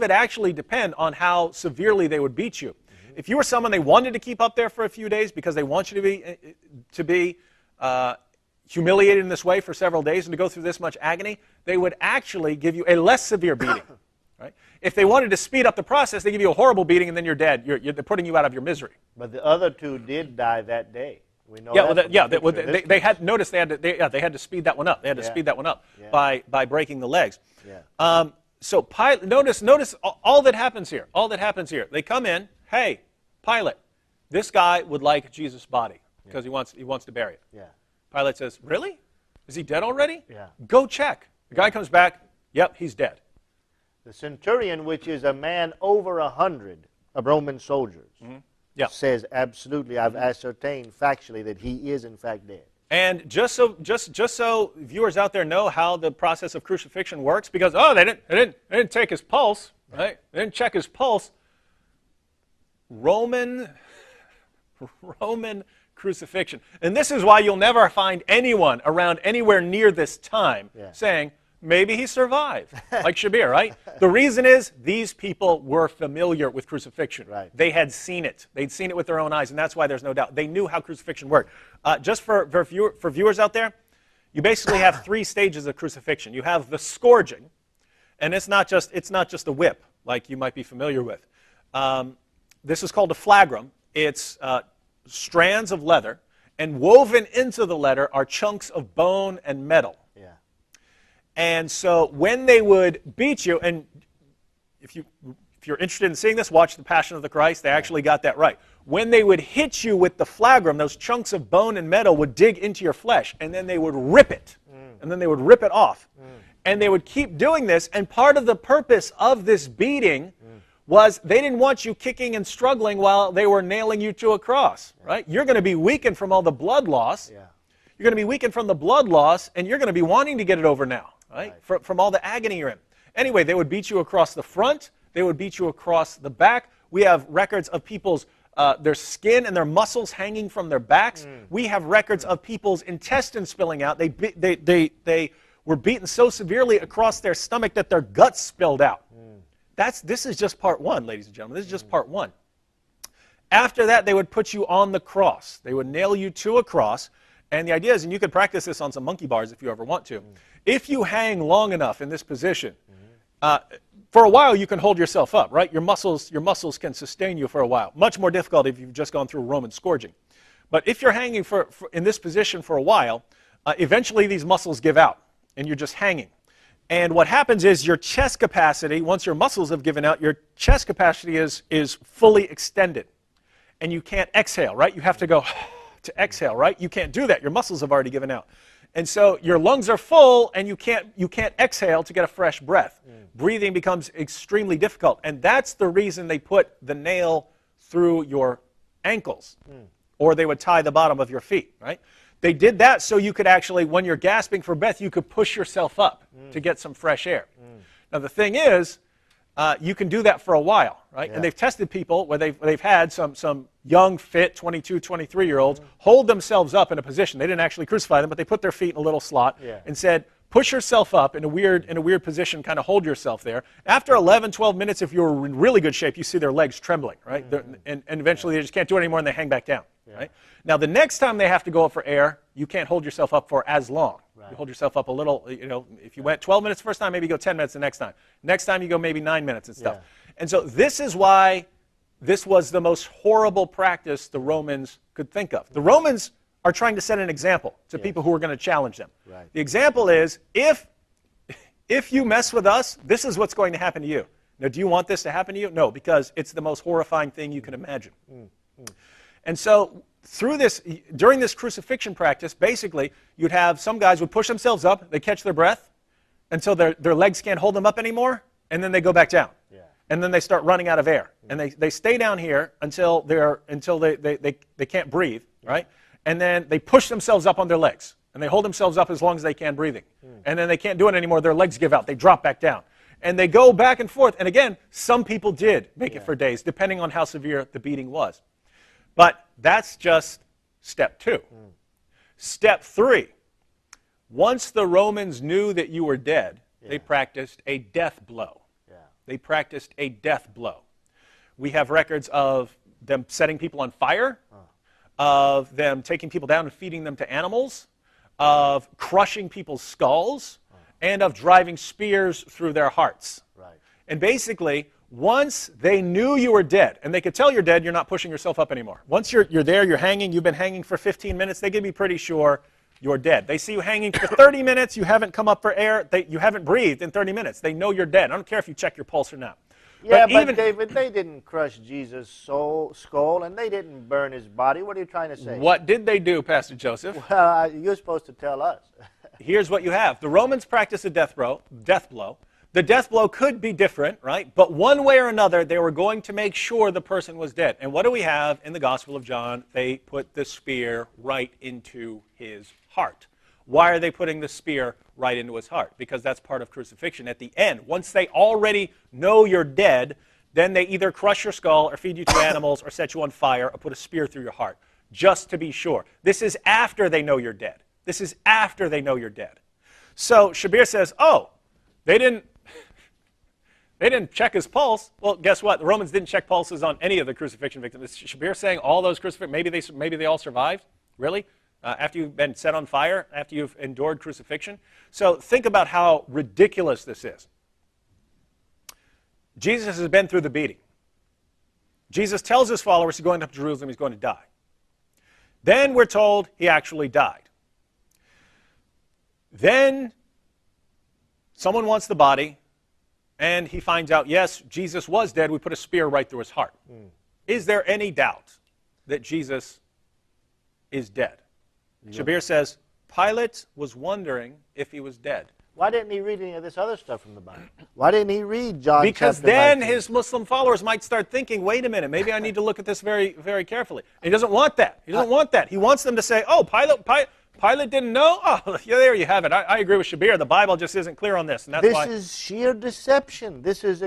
it actually depend on how severely they would beat you. Mm-hmm. If you were someone they wanted to keep up there for a few days because they want you to be humiliated in this way for several days and to go through this much agony, they would actually give you a less severe beating. Right? If they wanted to speed up the process, they give you a horrible beating and then you're dead. They're putting you out of your misery. But the other two did die that day. We know they had to speed that one up. They had to speed that one up by breaking the legs. Yeah. So Pilate, notice all that happens here. All that happens here. They come in. Hey, Pilate, this guy would like Jesus' body because he wants to bury it. Yeah. Pilate says, really? Is he dead already? Yeah. Go check. The guy comes back. Yep, he's dead. The centurion, which is a man over 100 of Roman soldiers, mm-hmm. Says absolutely, I've ascertained factually that he is in fact dead. And just so viewers out there know how the process of crucifixion works, because they didn't take his pulse, right? They didn't check his pulse. Roman crucifixion, and this is why you'll never find anyone around anywhere near this time saying maybe he survived, like Shabir, right? The reason is these people were familiar with crucifixion. Right. They had seen it. They'd seen it with their own eyes, and that's why there's no doubt. They knew how crucifixion worked. Just for viewers out there, you basically have three stages of crucifixion. You have the scourging, and it's not just a whip like you might be familiar with. This is called a flagrum. It's strands of leather, and woven into the leather are chunks of bone and metal. And so when they would beat you, and if you're interested in seeing this, watch The Passion of the Christ. They actually got that right. When they would hit you with the flagrum, those chunks of bone and metal would dig into your flesh, and then they would rip it. And then they would rip it off. And they would keep doing this, and part of the purpose of this beating was they didn't want you kicking and struggling while they were nailing you to a cross, right? You're going to be weakened from all the blood loss. Yeah. You're going to be weakened from the blood loss, and you're going to be wanting to get it over now. Right? From all the agony you're in. Anyway, they would beat you across the front. They would beat you across the back. We have records of people's, their skin and their muscles hanging from their backs. We have records of people's intestines spilling out. They were beaten so severely across their stomach that their guts spilled out. This is just part one, ladies and gentlemen. This is just part one. After that, they would put you on the cross. They would nail you to a cross. And the idea is, and you could practice this on some monkey bars if you ever want to, if you hang long enough in this position, for a while you can hold yourself up, right? Your muscles can sustain you for a while. Much more difficult if you've just gone through Roman scourging. But if you're hanging in this position for a while, eventually these muscles give out, and you're just hanging. And what happens is your chest capacity, once your muscles have given out, your chest capacity is fully extended. And you can't exhale, right? You have to go to exhale, right? You can't do that. Your muscles have already given out. And so your lungs are full and you can't exhale to get a fresh breath. Breathing becomes extremely difficult. And that's the reason they put the nail through your ankles, or they would tie the bottom of your feet, right? They did that so you could actually, when you're gasping for breath, you could push yourself up to get some fresh air. Now the thing is, you can do that for a while, right? Yeah. And they've tested people where they've had some young, fit, 22, 23-year-olds hold themselves up in a position. They didn't actually crucify them, but they put their feet in a little slot and said, push yourself up in a weird position, kind of hold yourself there. After 11, 12 minutes, if you're in really good shape, you see their legs trembling, right? And eventually they just can't do it anymore and they hang back down, right? Now, the next time they have to go up for air, you can't hold yourself up for as long. Right. You hold yourself up a little, you know, if you went 12 minutes the first time, maybe you go 10 minutes the next time. Next time you go maybe 9 minutes and stuff. Yeah. And so this is why this was the most horrible practice the Romans could think of. The Romans are trying to set an example to people who are going to challenge them. Right. The example is, if you mess with us, this is what's going to happen to you. Now, do you want this to happen to you? No, because it's the most horrifying thing you can imagine. And so through this, during this crucifixion practice, basically, you'd have some guys would push themselves up, they catch their breath, until their legs can't hold them up anymore, and then they go back down. Yeah. And then they start running out of air. And they stay down here until they can't breathe, right? And then they push themselves up on their legs, and they hold themselves up as long as they can breathing. And then they can't do it anymore, their legs give out, they drop back down. And they go back and forth, and again, some people did make it for days, depending on how severe the beating was. But that's just step two. Step three, once the Romans knew that you were dead, they practiced a death blow. They practiced a death blow. We have records of them setting people on fire, of them taking people down and feeding them to animals, of crushing people's skulls, and of driving spears through their hearts. Right. And basically, once they knew you were dead, and they could tell you're dead, you're not pushing yourself up anymore. Once you're there, you're hanging, you've been hanging for 15 minutes, they could be pretty sure you're dead. They see you hanging for 30 minutes, you haven't come up for air, you haven't breathed in 30 minutes. They know you're dead. I don't care if you check your pulse or not. Yeah, but David, they didn't crush Jesus' skull, and they didn't burn his body. What are you trying to say? What did they do, Pastor Joseph? Well, you're supposed to tell us. Here's what you have. The Romans practiced a death blow. The death blow could be different, right? But one way or another, they were going to make sure the person was dead. And what do we have in the Gospel of John? They put the spear right into his heart. Why are they putting the spear right into his heart? Because that's part of crucifixion. At the end, once they already know you're dead, then they either crush your skull or feed you to animals or set you on fire or put a spear through your heart, just to be sure. This is after they know you're dead. This is after they know you're dead. So Shabir says, oh, They didn't check his pulse. Well, guess what? The Romans didn't check pulses on any of the crucifixion victims. Is Shabir saying all those crucifixions, maybe they all survived? Really? After you've been set on fire, after you've endured crucifixion? So think about how ridiculous this is. Jesus has been through the beating. Jesus tells his followers he's going up to Jerusalem, he's going to die. Then we're told he actually died. Then someone wants the body, and he finds out, yes, Jesus was dead. We put a spear right through his heart. Is there any doubt that Jesus is dead? Yeah. Shabir says, Pilate was wondering if he was dead. Why didn't he read any of this other stuff from the Bible? Why didn't he read John chapter 19? Because then his Muslim followers might start thinking, wait a minute, maybe I need to look at this very, very carefully. And he doesn't want that. He doesn't want that. He wants them to say, oh, Pilate didn't know? Oh, yeah, there you have it. I agree with Shabir. The Bible just isn't clear on this. And that's why. This is sheer deception. This is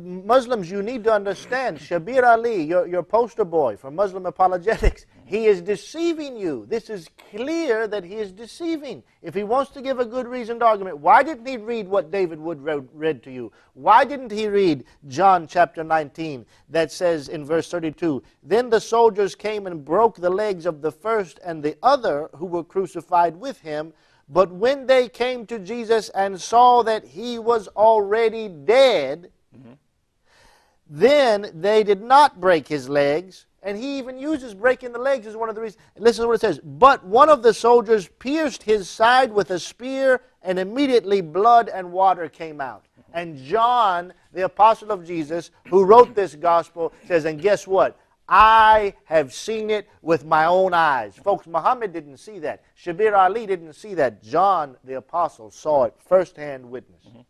Muslims, you need to understand. Shabir Ali, your poster boy for Muslim apologetics, he is deceiving you. This is clear that he is deceiving. If he wants to give a good reasoned argument, why didn't he read what David Wood read to you? Why didn't he read John chapter 19 that says in verse 32, then the soldiers came and broke the legs of the first and the other who were crucified with him, but when they came to Jesus and saw that he was already dead, then they did not break his legs. And he even uses breaking the legs as one of the reasons. Listen to what it says. But one of the soldiers pierced his side with a spear, and immediately blood and water came out. And John, the apostle of Jesus, who wrote this gospel, says, and guess what? I have seen it with my own eyes. Folks, Muhammad didn't see that. Shabir Ali didn't see that. John the Apostle saw it, first-hand witness. Mm-hmm.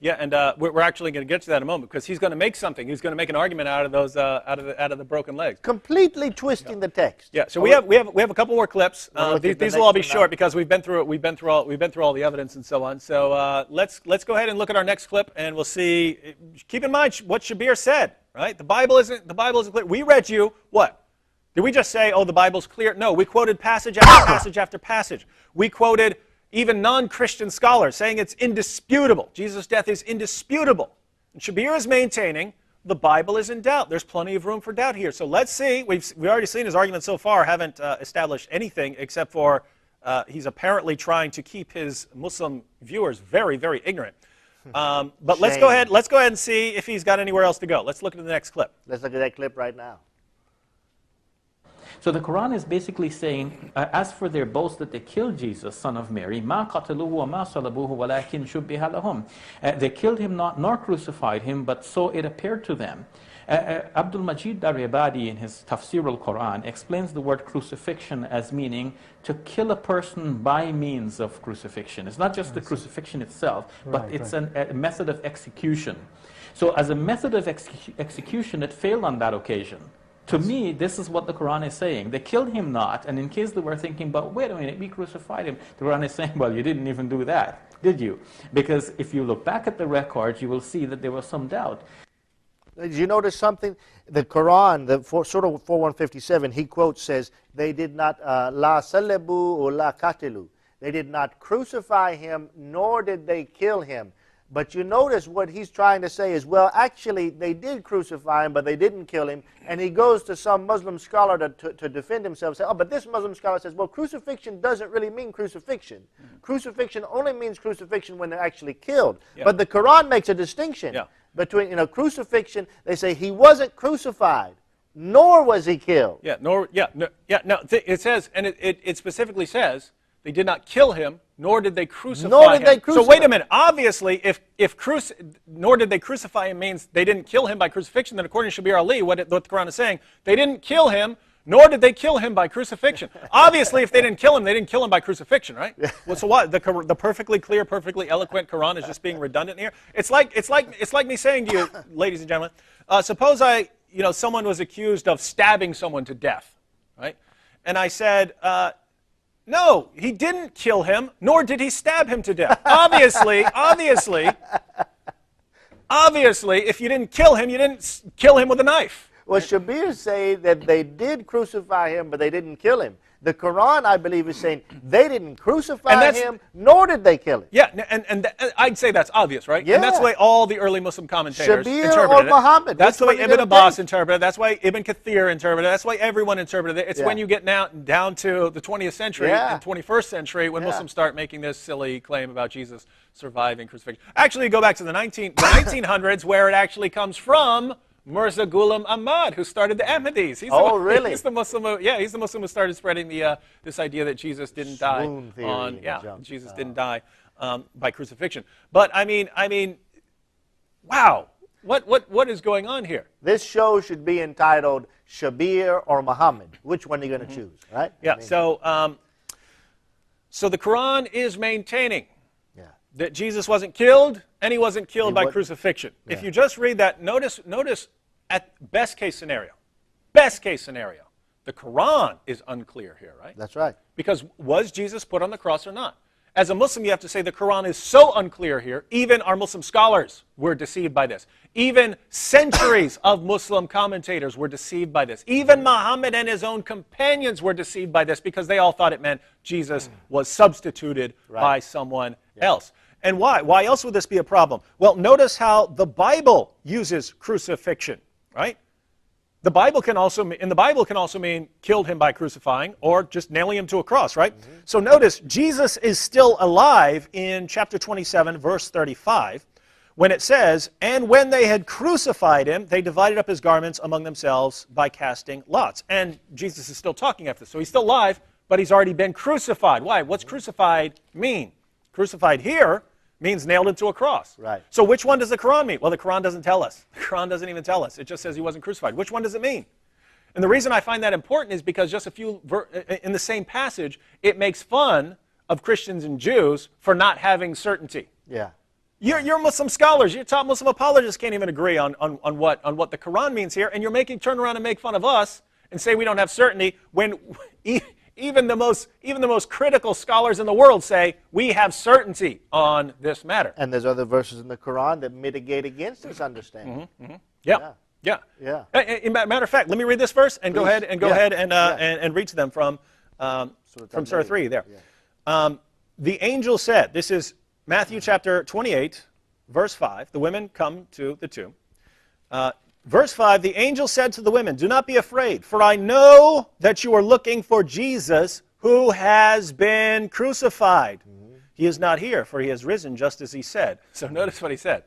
Yeah, and we're actually going to get to that in a moment because he's going to make something. He's going to make an argument out of those, out of the broken legs. Completely twisting the text. Yeah. So we have a couple more clips. These will all be short because we've been through all the evidence and so on. So let's go ahead and look at our next clip, and we'll see. Keep in mind what Shabir said. Right? The Bible isn't clear. We read you what? Did we just say, oh, the Bible's clear? No. We quoted passage after passage after passage. We quoted. Even non-Christian scholars saying it's indisputable. Jesus' death is indisputable. And Shabir is maintaining the Bible is in doubt. There's plenty of room for doubt here. So let's see. We've already seen his argument so far. Haven't established anything except for he's apparently trying to keep his Muslim viewers very, very ignorant. But let's go ahead. Let's go ahead and see if he's got anywhere else to go. Let's look at the next clip. Let's look at that clip right now. So the Quran is basically saying, as for their boast that they killed Jesus, son of Mary, ma qataluhu wa ma salabuhu walakin shubbiha lahum. They killed him not, nor crucified him, but so it appeared to them. Abdul Majid Dariabadi in his Tafsir al-Quran explains the word crucifixion as meaning to kill a person by means of crucifixion. It's not just the crucifixion itself, but it's a method of execution. So as a method of execution, it failed on that occasion. To me, this is what the Quran is saying. They killed him not, and in case they were thinking, but wait a minute, we crucified him, the Quran is saying, well, you didn't even do that, did you? Because if you look back at the records, you will see that there was some doubt. Did you notice something? The Quran, the Surah 4157, he quotes, says, they did not, la salabu or la katilu. They did not crucify him, nor did they kill him. But you notice what he's trying to say is, well, actually, they did crucify him, but they didn't kill him. And he goes to some Muslim scholar to defend himself, say, oh, but this Muslim scholar says, well, crucifixion doesn't really mean crucifixion. Mm-hmm. Crucifixion only means crucifixion when they're actually killed. Yeah. But the Quran makes a distinction between, you know, crucifixion. They say he wasn't crucified, nor was he killed. Yeah, it says, and it specifically says, they did not kill him, nor did they crucify him. So wait a minute. Obviously, nor did they crucify him means they didn't kill him by crucifixion, then according to Shabir Ali, what the Quran is saying, they didn't kill him, nor did they kill him by crucifixion. Obviously, if they didn't kill him by crucifixion, right? Well, so what? The perfectly clear, perfectly eloquent Quran is just being redundant here. It's like me saying to you, ladies and gentlemen, suppose someone was accused of stabbing someone to death, right? And I said, no, he didn't kill him, nor did he stab him to death. Obviously, if you didn't kill him, you didn't kill him with a knife. Well, Shabir say that they did crucify him, but they didn't kill him. The Quran, I believe, is saying they didn't crucify him, nor did they kill him. Yeah, and I'd say that's obvious, right? Yeah. And that's the way all the early Muslim commentators interpreted it. Muhammad. That's the way Ibn Abbas interpreted it. That's why Ibn Kathir interpreted it. That's why everyone interpreted it. It's when you get now down to the 20th century and 21st century when Muslims start making this silly claim about Jesus surviving crucifixion. Actually, go back to the 1900s where it actually comes from. Mirza Ghulam Ahmad, who started the Ahmadis. He's the Muslim who, he's the Muslim who started spreading the this idea that Jesus didn't die didn't die by crucifixion. But I mean, wow, what is going on here? This show should be entitled Shabir or Muhammad. Which one are you going to choose? Right? Yeah. So the Quran is maintaining that Jesus wasn't killed, and he wasn't killed by crucifixion. Yeah. If you just read that, notice at best case scenario, the Quran is unclear here, right? That's right. Because was Jesus put on the cross or not? As a Muslim, you have to say the Quran is so unclear here, even our Muslim scholars were deceived by this. Even centuries of Muslim commentators were deceived by this. Even Muhammad and his own companions were deceived by this because they all thought it meant Jesus was substituted by someone else. And why? Why else would this be a problem? Well, notice how the Bible uses crucifixion, right? The Bible can also mean killed him by crucifying or just nailing him to a cross, right? Mm-hmm. So notice Jesus is still alive in chapter 27, verse 35, when it says, and when they had crucified him, they divided up his garments among themselves by casting lots. And Jesus is still talking after this. So he's still alive, but he's already been crucified. Why? What's crucified mean? Crucified here means nailed into a cross. Right. So which one does the Quran mean? Well, the Quran doesn't tell us. The Quran doesn't even tell us. It just says he wasn't crucified. Which one does it mean? And the reason I find that important is because just a few, in the same passage, it makes fun of Christians and Jews for not having certainty. Yeah. You're Muslim scholars, your top Muslim apologists can't even agree on what the Quran means here, and you're turn around and make fun of us and say we don't have certainty when even the most critical scholars in the world say we have certainty on this matter. And there's other verses in the Quran that mitigate against this understanding. Mm-hmm. Yep. Yeah. Yeah. Yeah. Matter of fact, let me read this verse and go ahead and read to them from Surah 3 there. Yeah. The angel said, this is Matthew chapter 28, verse 5. The women come to the tomb. Verse 5, the angel said to the women, do not be afraid, for I know that you are looking for Jesus who has been crucified. Mm-hmm. He is not here, for he has risen just as he said. So notice what he said.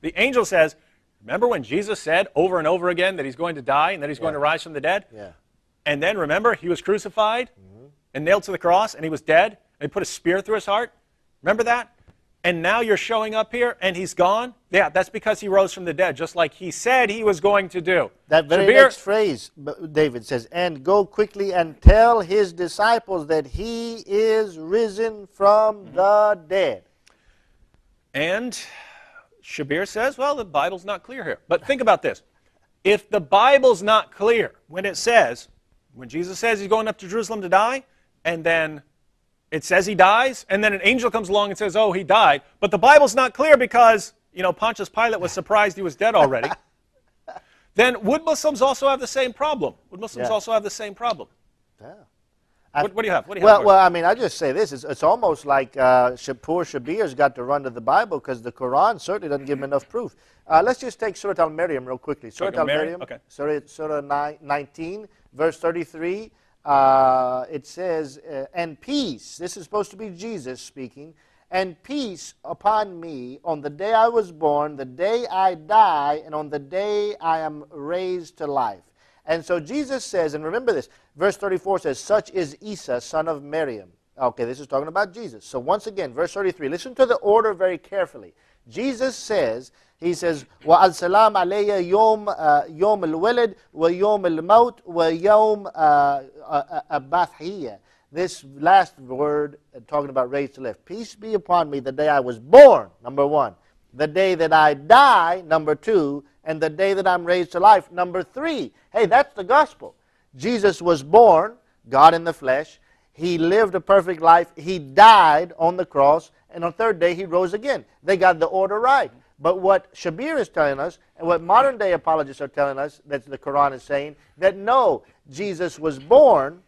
The angel says, remember when Jesus said over and over again that he's going to die and that he's going to rise from the dead? Yeah. And then remember, he was crucified and nailed to the cross and he was dead and he put a spear through his heart. Remember that? And now you're showing up here and he's gone? Yeah, that's because he rose from the dead, just like he said he was going to do. That very next phrase, David says, and go quickly and tell his disciples that he is risen from the dead. And Shabir says, well, the Bible's not clear here. But think about this. If the Bible's not clear when it says, when Jesus says he's going up to Jerusalem to die, and then it says he dies, and then an angel comes along and says, oh, he died. But the Bible's not clear because, you know, Pontius Pilate was surprised he was dead already. Then would Muslims also have the same problem? Would Muslims also have the same problem? Yeah. What do you have? Well, I mean, I just say this. It's almost like poor Shabir's got to run to the Bible because the Quran certainly doesn't give him enough proof. Let's just take Surah Al-Maryam real quickly. Surah Al-Maryam, okay. Surah 19, verse 33, it says, and peace, this is supposed to be Jesus speaking, and peace upon me on the day I was born, the day I die, and on the day I am raised to life. And so Jesus says, and remember this, verse 34 says, such is Isa, son of Maryam. Okay, this is talking about Jesus. So once again, verse 33, listen to the order very carefully. Jesus says, he says, وَأَلْسَلَامَ عَلَيَّ يوم الْوَلَدْ وَيَوْمَ الْمَوْتِ وَيَوْمَ أَبَاثِيَّ. This last word, talking about raised to life. Peace be upon me the day I was born, number one. The day that I die, number two. And the day that I'm raised to life, number three. Hey, that's the gospel. Jesus was born, God in the flesh. He lived a perfect life. He died on the cross. And on the third day, he rose again. They got the order right. But what Shabir is telling us, and what modern-day apologists are telling us, that the Quran is saying, that no, Jesus was born,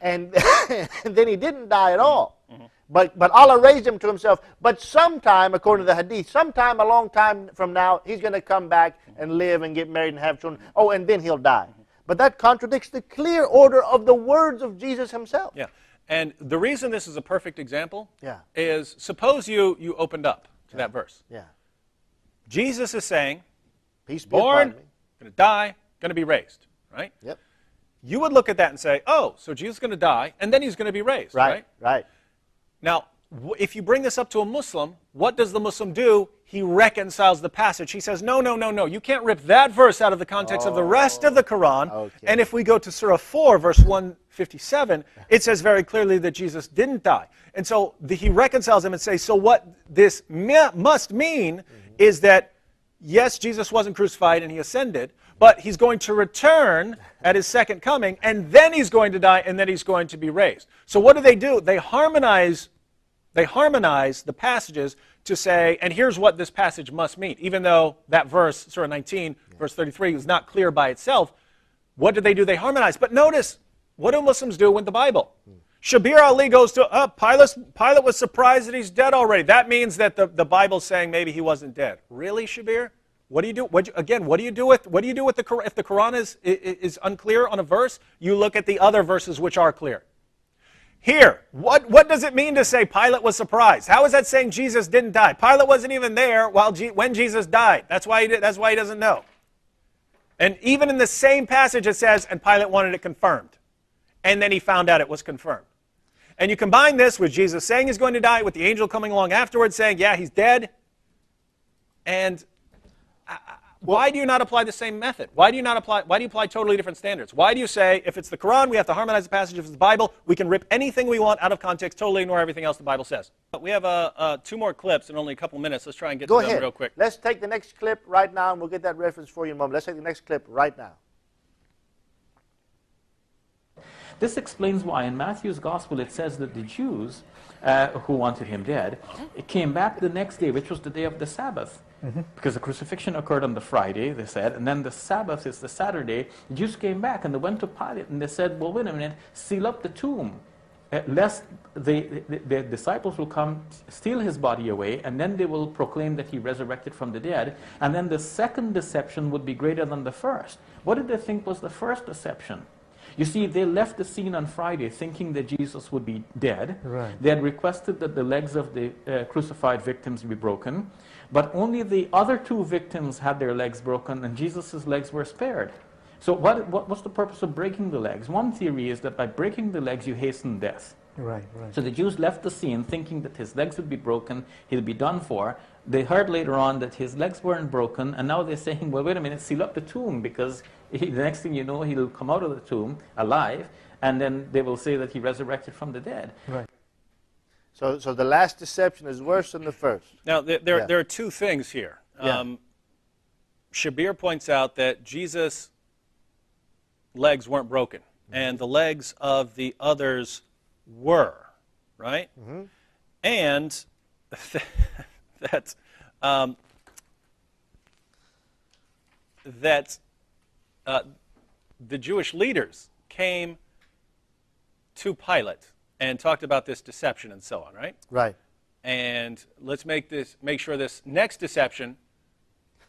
and, and then he didn't die at all. Mm-hmm. But Allah raised him to himself. But sometime, according to the hadith, sometime a long time from now, he's going to come back and live and get married and have children. Oh, and then he'll die. But that contradicts the clear order of the words of Jesus himself. Yeah. And the reason this is a perfect example is, suppose you opened up to that verse. Yeah. Jesus is saying, peace be born, going to die, going to be raised. Right? Yep. You would look at that and say, oh, so Jesus is going to die, and then he's going to be raised. Right. Now, if you bring this up to a Muslim, what does the Muslim do? He reconciles the passage. He says, no, no, no, no. You can't rip that verse out of the context of the rest of the Quran. Okay. And if we go to Surah 4, verse 157, it says very clearly that Jesus didn't die. And so he reconciles him and says, so what this must mean is that, yes, Jesus wasn't crucified and he ascended, but he's going to return at his second coming, and then he's going to die, and then he's going to be raised. So what do? They harmonize the passages to say, and here's what this passage must mean. Even though that verse, Surah 19, verse 33, is not clear by itself, what do? They harmonize. But notice, what do Muslims do with the Bible? Shabir Ali goes to, Pilate was surprised that he's dead already. That means that the Bible's saying maybe he wasn't dead. Really, Shabir? What do you do? What do you do with if the Quran is unclear on a verse? You look at the other verses which are clear. Here, what does it mean to say Pilate was surprised? How is that saying Jesus didn't die? Pilate wasn't even there when Jesus died. That's why he doesn't know. And even in the same passage it says, and Pilate wanted it confirmed, and then he found out it was confirmed. And you combine this with Jesus saying he's going to die, with the angel coming along afterwards saying, yeah, he's dead, and Why do you not apply the same method? Why do you not apply? Why do you apply totally different standards? Why do you say if it's the Quran, we have to harmonize the passage? If it's the Bible, we can rip anything we want out of context, totally ignore everything else the Bible says? But we have two more clips in only a couple minutes. Let's try and get to them real quick. Let's take the next clip right now, and we'll get that reference for you in a moment. Let's take the next clip right now. This explains why in Matthew's Gospel it says that the Jews who wanted him dead came back the next day, which was the day of the Sabbath. Mm-hmm. Because the crucifixion occurred on the Friday, they said, and then the Sabbath is the Saturday. The Jews came back and they went to Pilate and they said, well, wait a minute, seal up the tomb, lest the disciples will come steal his body away, and then they will proclaim that he resurrected from the dead, and then the second deception would be greater than the first. What did they think was the first deception? You see, they left the scene on Friday thinking that Jesus would be dead. Right. They had requested that the legs of the crucified victims be broken, but only the other two victims had their legs broken, and Jesus' legs were spared. So what's the purpose of breaking the legs? One theory is that by breaking the legs, you hasten death. Right, right. So the Jews left the scene thinking that his legs would be broken, he'd be done for. They heard later on that his legs weren't broken, and now they're saying, well, wait a minute, seal up the tomb, because the next thing you know, he'll come out of the tomb alive, and then they will say that he resurrected from the dead. Right. So the last deception is worse than the first. Now, there are two things here. Yeah. Shabir points out that Jesus' legs weren't broken, and the legs of the others were, right? Mm-hmm. And that the Jewish leaders came to Pilate and talked about this deception and so on, right? Right. And let's make sure this next deception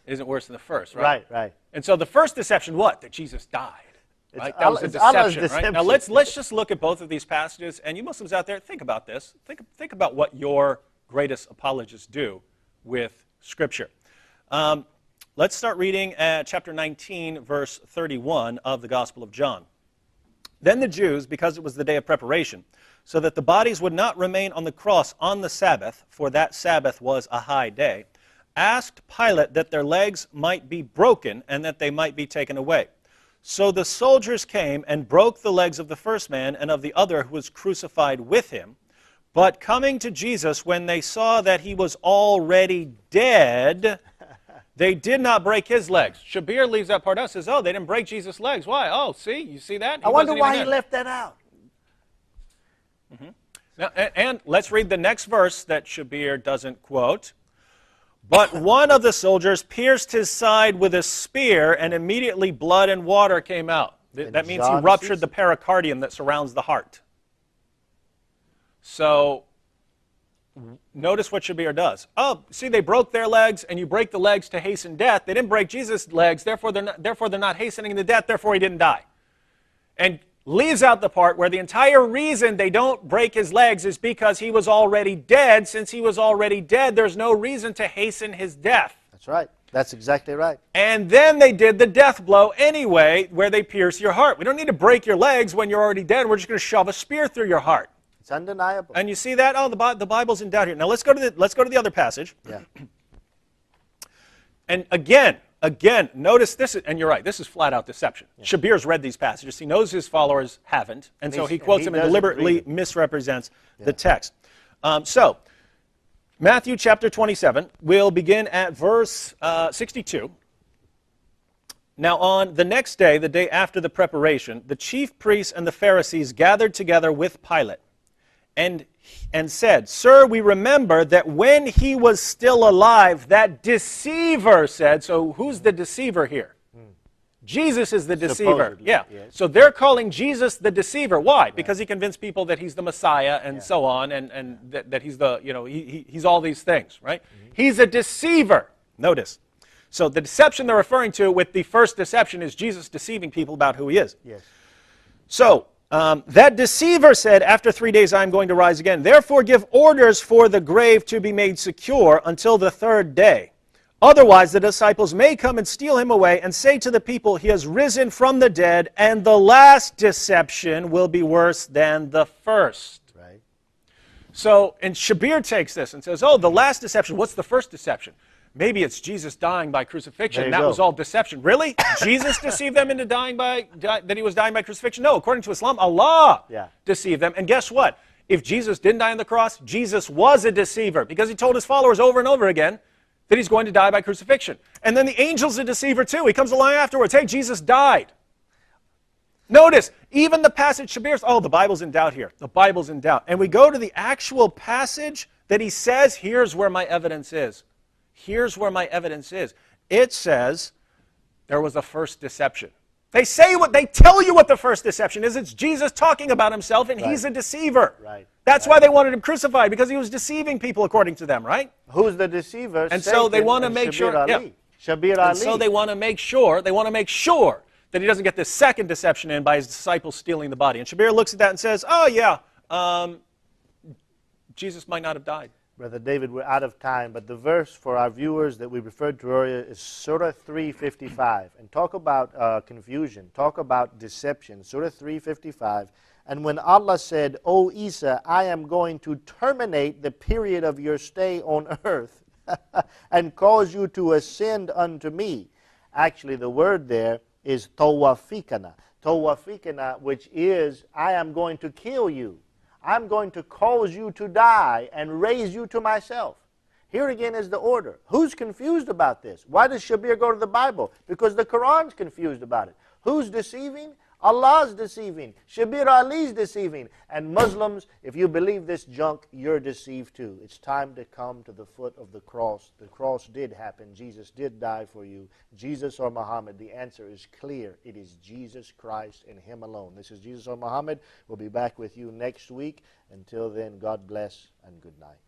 isn't worse than the first, right? Right, right. And so the first deception, what? That Jesus died. Right? That was a deception, right? Now let's just look at both of these passages, and you Muslims out there, think about this. Think about what your greatest apologists do with Scripture. Let's start reading at chapter 19, verse 31 of the Gospel of John. Then the Jews, because it was the day of preparation, so that the bodies would not remain on the cross on the Sabbath, for that Sabbath was a high day, asked Pilate that their legs might be broken and that they might be taken away. So the soldiers came and broke the legs of the first man and of the other who was crucified with him. But coming to Jesus, when they saw that he was already dead, they did not break his legs. Shabir leaves that part out, says, oh, they didn't break Jesus' legs. Why? Oh, see? You see that? I wonder why he left that out. Mm-hmm. Now, and let's read the next verse that Shabir doesn't quote. But one of the soldiers pierced his side with a spear, and immediately blood and water came out. That means he ruptured the pericardium that surrounds the heart. So notice what Shabir does. Oh, see, they broke their legs, and you break the legs to hasten death. They didn't break Jesus' legs, therefore they're not hastening the death, therefore he didn't die. And leaves out the part where the entire reason they don't break his legs is because he was already dead. Since he was already dead, there's no reason to hasten his death. That's right. That's exactly right. And then they did the death blow anyway, where they pierce your heart. We don't need to break your legs when you're already dead. We're just going to shove a spear through your heart. It's undeniable. And you see that? Oh, the Bible's in doubt here. Now let's go to the other passage. Yeah. And again, notice this, and you're right, this is flat-out deception. Yeah. Shabir's read these passages. He knows his followers haven't, and so he quotes them and deliberately misrepresents the text. So, Matthew chapter 27, we'll begin at verse 62. Now on the next day, the day after the preparation, the chief priests and the Pharisees gathered together with Pilate, and said, Sir, we remember that when he was still alive, that deceiver said, so who's the deceiver here? Jesus is the deceiver. Supposedly, yeah. Yes. So they're calling Jesus the deceiver. Why? Right. Because he convinced people that he's the Messiah and so on, and that he's the, you know, he's all these things, right? Mm-hmm. He's a deceiver. Notice. So the deception they're referring to with the first deception is Jesus deceiving people about who he is. Yes. So that deceiver said, after 3 days I am going to rise again. Therefore give orders for the grave to be made secure until the third day. Otherwise the disciples may come and steal him away and say to the people, he has risen from the dead, and the last deception will be worse than the first. Right. So, and Shabir takes this and says, oh, the last deception, what's the first deception? Maybe it's Jesus dying by crucifixion. That was all deception. Really? Jesus deceived them into dying by, that he was dying by crucifixion? No, according to Islam, Allah deceived them. And guess what? If Jesus didn't die on the cross, Jesus was a deceiver because he told his followers over and over again that he's going to die by crucifixion. And then the angel's a deceiver too. He comes along afterwards. Hey, Jesus died. Notice, even the passage Shabir's, oh, the Bible's in doubt here. The Bible's in doubt. And we go to the actual passage that he says, here's where my evidence is. Here's where my evidence is. It says there was a first deception. They say what they tell you what the first deception is. It's Jesus talking about himself, and he's a deceiver. Right. That's why they wanted him crucified, because he was deceiving people according to them, right? Who's the deceiver? And so they want to make sure they want to make sure that he doesn't get this second deception in by his disciples stealing the body. And Shabir looks at that and says, oh yeah, Jesus might not have died. Brother David, we're out of time, but the verse for our viewers that we referred to earlier is Surah 355. And talk about confusion, talk about deception, Surah 355. And when Allah said, O Isa, I am going to terminate the period of your stay on earth and cause you to ascend unto me. Actually, the word there is tawafikana. Tawafikana, which is, I am going to kill you. I'm going to cause you to die and raise you to myself. Here again is the order. Who's confused about this? Why does Shabir go to the Bible? Because the Quran's confused about it. Who's deceiving? Allah's deceiving. Shabir Ali's deceiving. And Muslims, if you believe this junk, you're deceived too. It's time to come to the foot of the cross. The cross did happen. Jesus did die for you. Jesus or Muhammad? The answer is clear. It is Jesus Christ and him alone. This is Jesus or Muhammad. We'll be back with you next week. Until then, God bless and good night.